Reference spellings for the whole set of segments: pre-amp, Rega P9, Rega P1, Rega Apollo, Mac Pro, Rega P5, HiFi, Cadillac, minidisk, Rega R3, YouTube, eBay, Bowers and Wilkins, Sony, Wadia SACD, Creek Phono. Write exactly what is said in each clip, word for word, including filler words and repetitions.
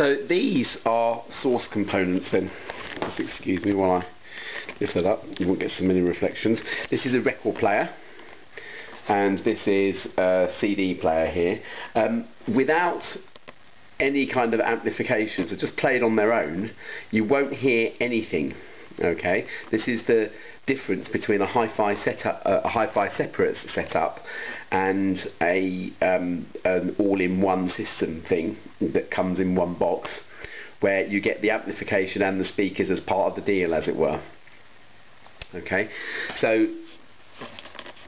So these are source components then. Just excuse me while I lift that up, you won't get so many reflections. This is a record player and this is a C D player here, um, without any kind of amplification, so just played on their own, you won't hear anything. Okay, this is the difference between a hi-fi setup, uh, a hi-fi separate setup, and a um, an all-in-one system thing that comes in one box, where you get the amplification and the speakers as part of the deal, as it were. Okay, so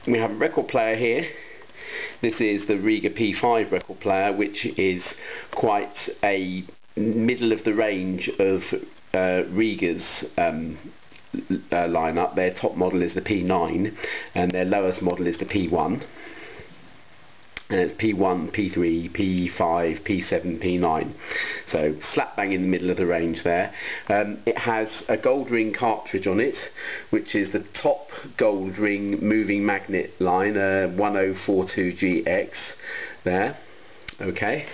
we have a record player here. This is the Rega P five record player, which is quite a middle of the range of Uh, Rega's um, uh, lineup. Their top model is the P nine and their lowest model is the P one, and it's P one, P three, P five, P seven, P nine, so slap bang in the middle of the range there. Um, it has a gold ring cartridge on it, which is the top gold ring moving magnet line, uh, one oh four two G X there. Okay,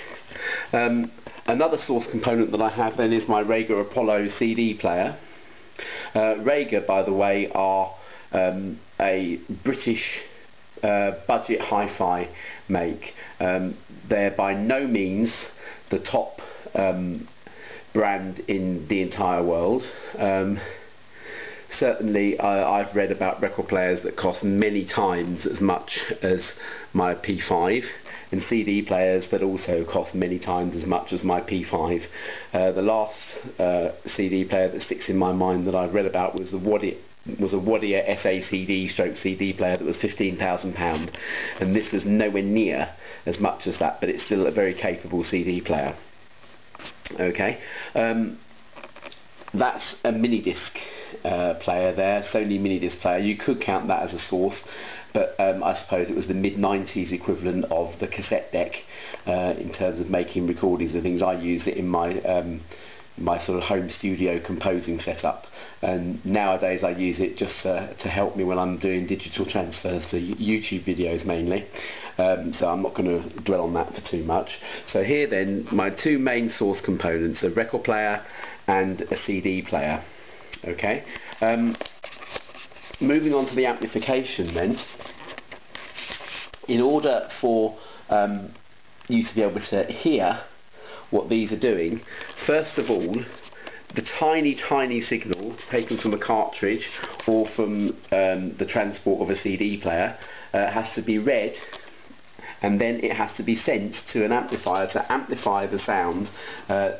um, another source component that I have then is my Rega Apollo C D player. Uh, Rega, by the way, are um, a British uh, budget hi-fi make. Um, they're by no means the top um, brand in the entire world. Um, certainly I, I've read about record players that cost many times as much as my P five, and C D players that also cost many times as much as my P five. Uh, the last uh, C D player that sticks in my mind that I've read about was the Wadia, was a Wadia S A C D stroke C D player that was fifteen thousand pounds, and this was nowhere near as much as that, but it's still a very capable C D player. Okay, um, that's a mini disc uh, player there, Sony mini disc player. You could count that as a source, but um, I suppose it was the mid nineties equivalent of the cassette deck uh, in terms of making recordings and things. I used it in my um, my sort of home studio composing setup, and nowadays I use it just uh, to help me when I'm doing digital transfers for YouTube videos mainly, um, so I'm not going to dwell on that for too much. So here then, my two main source components, a record player and a C D player. Okay, um, moving on to the amplification then. In order for um, you to be able to hear what these are doing, first of all, the tiny tiny signal taken from a cartridge or from um, the transport of a C D player uh, has to be read, and then it has to be sent to an amplifier to amplify the sound uh,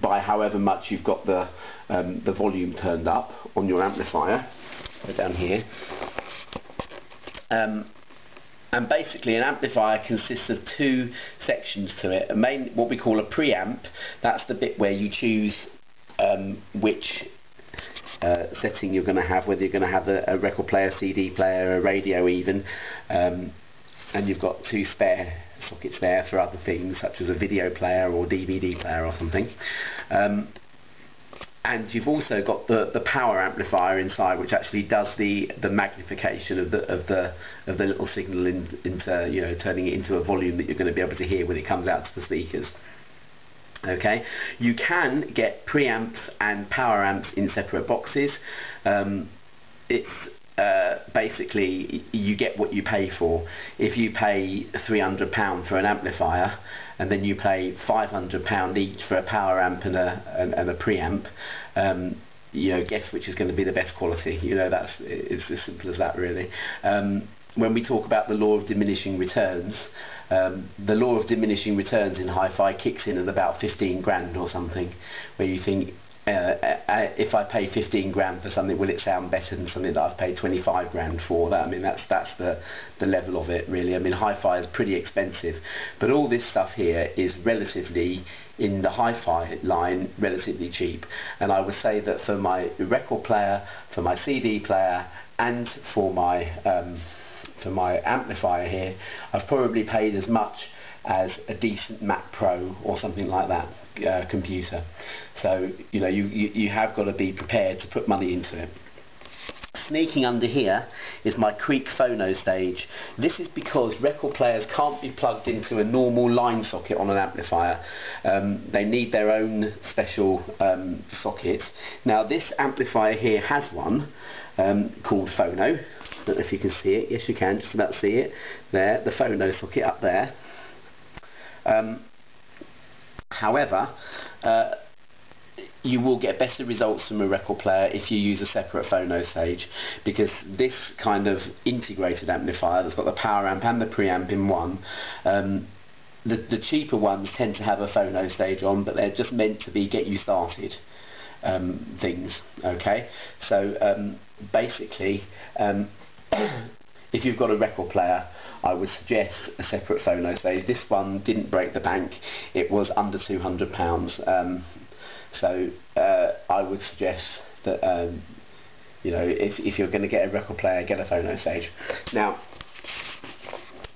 by however much you've got the, um, the volume turned up on your amplifier. Down here, um, and basically an amplifier consists of two sections to it. A main, what we call a preamp, that's the bit where you choose um, which uh, setting you're going to have, whether you're going to have a, a record player, C D player, a radio even, um, and you've got two spare sockets there for other things such as a video player or D V D player or something. Um, and you've also got the, the power amplifier inside, which actually does the, the magnification of the, of the, of the little signal in, into, you know, turning it into a volume that you're going to be able to hear when it comes out to the speakers. Okay, you can get preamps and power amps in separate boxes. Um, it's Uh, basically you get what you pay for. If you pay three hundred pounds for an amplifier and then you pay five hundred pounds each for a power amp and a, and, and a preamp, um, you know, guess which is going to be the best quality. You know, that's, it's as simple as that really. Um, when we talk about the law of diminishing returns, um, the law of diminishing returns in hi-fi kicks in at about fifteen grand or something, where you think, Uh, I, if I pay fifteen grand for something, will it sound better than something that I've paid twenty-five grand for? That, I mean, that's that's the, the level of it really. I mean, hi-fi is pretty expensive, but all this stuff here is relatively, in the hi-fi line, relatively cheap. And I would say that for my record player, for my C D player, and for my um, for my amplifier here, I've probably paid as much as a decent Mac Pro or something like that uh, computer. So you know, you, you, you have got to be prepared to put money into it. Sneaking under here is my Creek Phono stage. This is because record players can't be plugged into a normal line socket on an amplifier. Um, they need their own special um, socket. Now this amplifier here has one um, called Phono. I don't know if you can see it. Yes, you can. Just about see it. There, the Phono socket up there. Um, however, uh, you will get better results from a record player if you use a separate Phono stage, because this kind of integrated amplifier that's got the power amp and the preamp in one, um, the, the cheaper ones tend to have a Phono stage on, but they're just meant to be get you started um, things, okay? So um, basically um, if you've got a record player, I would suggest a separate Phono stage. This one didn't break the bank, it was under two hundred pounds. Um, So uh, I would suggest that um, you know, if, if you're going to get a record player, get a Phono stage. Now,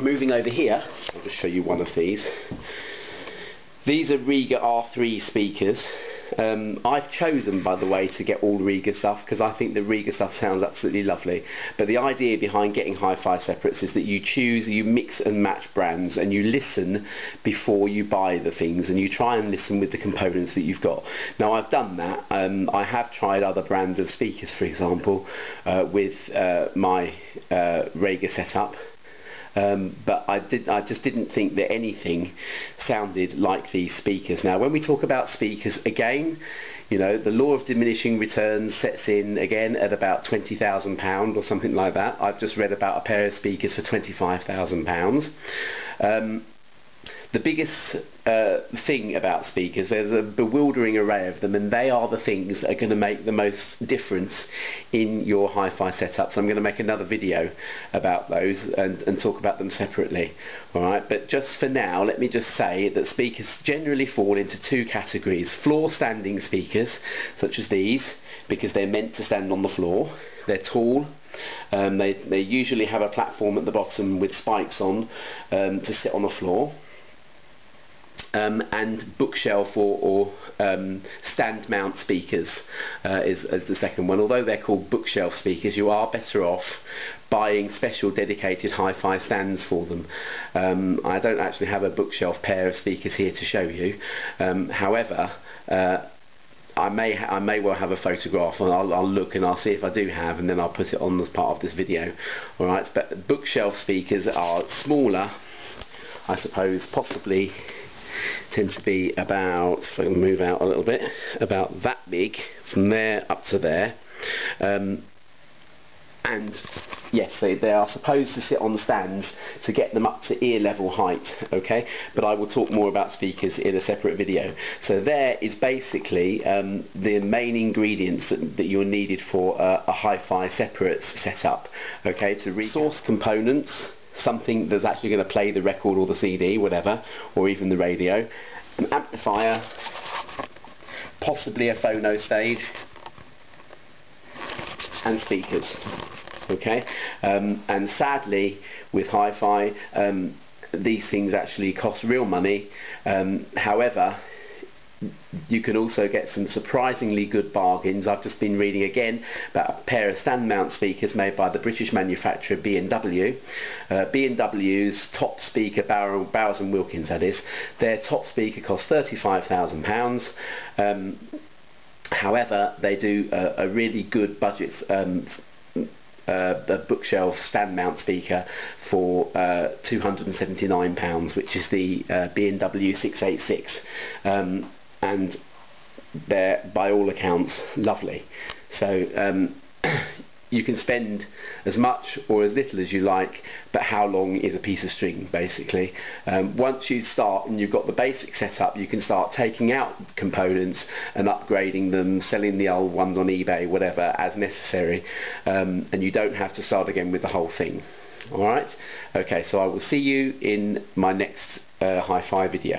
moving over here, I'll just show you one of these. These are Rega R three speakers. Um, I've chosen, by the way, to get all Rega stuff because I think the Rega stuff sounds absolutely lovely. But the idea behind getting HiFi separates is that you choose, you mix and match brands, and you listen before you buy the things, and you try and listen with the components that you've got. Now I've done that. Um, I have tried other brands of speakers, for example, uh, with uh, my uh, Rega setup. Um, but I, did, I just didn't think that anything sounded like these speakers. Now when we talk about speakers, again, you know, the law of diminishing returns sets in again at about twenty thousand pounds or something like that. I've just read about a pair of speakers for twenty-five thousand pounds. Um, the biggest uh, thing about speakers, there's a bewildering array of them, and they are the things that are going to make the most difference in your hi-fi setups. I'm going to make another video about those and, and talk about them separately. All right, but just for now, let me just say that speakers generally fall into two categories: floor standing speakers, such as these, because they're meant to stand on the floor, they're tall. Um, they, they usually have a platform at the bottom with spikes on um, to sit on the floor. Um, and bookshelf or, or um, stand mount speakers uh, is, is the second one. Although they're called bookshelf speakers, you are better off buying special dedicated hi-fi stands for them. Um, I don't actually have a bookshelf pair of speakers here to show you. Um, however, uh, I may ha I may well have a photograph, and I'll, I'll look and I'll see if I do have, and then I'll put it on as part of this video. All right, but bookshelf speakers are smaller, I suppose, possibly. Tend to be about, if I can move out a little bit, about that big from there up to there, um, and yes, they, they are supposed to sit on stands to get them up to ear level height, okay? But I will talk more about speakers in a separate video. So there is basically um, the main ingredients that, that you're needed for a, a hi-fi separate setup, okay? To resource components, something that's actually going to play the record or the C D, whatever, or even the radio, an amplifier, possibly a Phono stage, and speakers. Okay, um, and sadly with hi-fi, um, these things actually cost real money. Um, however, you can also get some surprisingly good bargains. I've just been reading again about a pair of stand mount speakers made by the British manufacturer B and W. Uh, B and W's top speaker, Bow Bowers and Wilkins that is, their top speaker costs thirty-five thousand pounds. Um, however, they do a, a really good budget um, Uh, the bookshelf stand mount speaker for uh, two hundred and seventy-nine pounds, which is the uh, B and W six eighty-six, um, and they're by all accounts lovely. So um, you can spend as much or as little as you like, but how long is a piece of string, basically. Um, once you start and you've got the basic setup, you can start taking out components and upgrading them, selling the old ones on eBay, whatever, as necessary, um, and you don't have to start again with the whole thing. All right, okay, so I will see you in my next uh, hi-fi video.